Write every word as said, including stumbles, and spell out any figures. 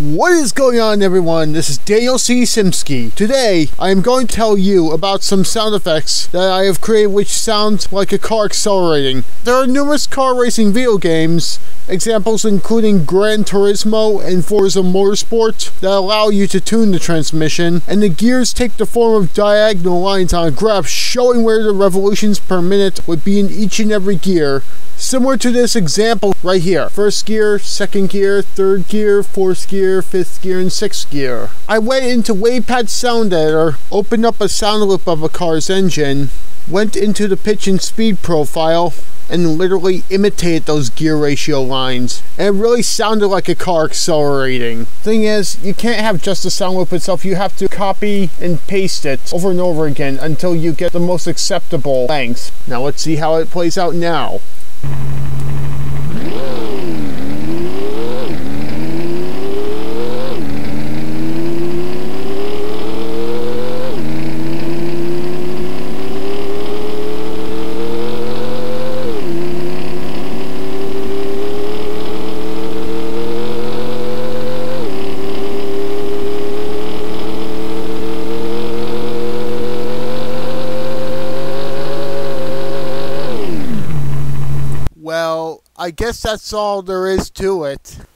What is going on, everyone? This is Dale C. Simsky. Today, I am going to tell you about some sound effects that I have created which sound like a car accelerating. There are numerous car racing video games, examples including Gran Turismo and Forza Motorsport, that allow you to tune the transmission, and the gears take the form of diagonal lines on a graph showing where the revolutions per minute would be in each and every gear. Similar to this example right here. First gear, second gear, third gear, fourth gear, fifth gear, and sixth gear. I went into WavePad Sound Editor, opened up a sound loop of a car's engine, went into the pitch and speed profile, and literally imitated those gear ratio lines. And it really sounded like a car accelerating. Thing is, you can't have just the sound loop itself. You have to copy and paste it over and over again until you get the most acceptable length. Now let's see how it plays out now. Well, I guess that's all there is to it.